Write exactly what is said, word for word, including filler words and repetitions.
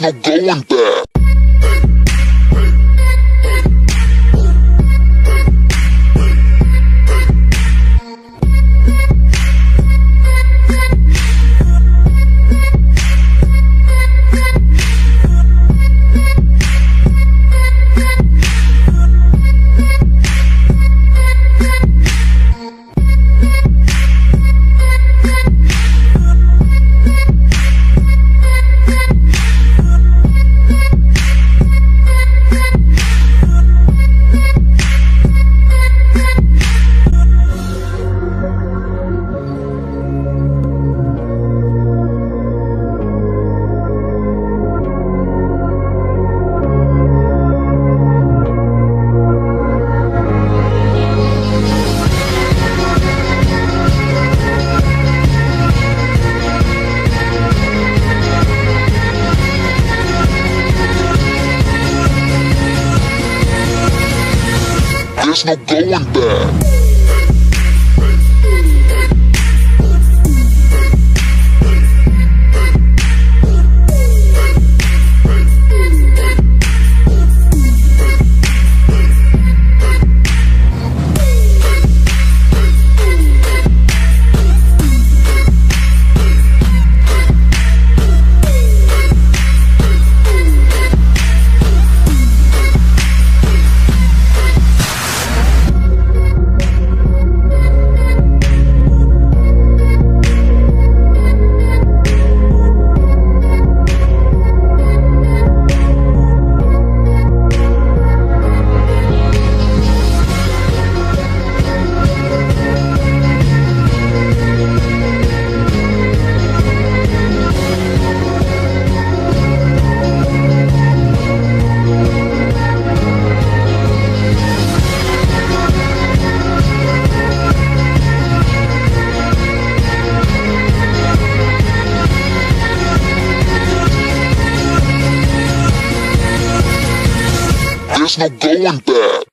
there's no going back. There's no going back. There's no going back.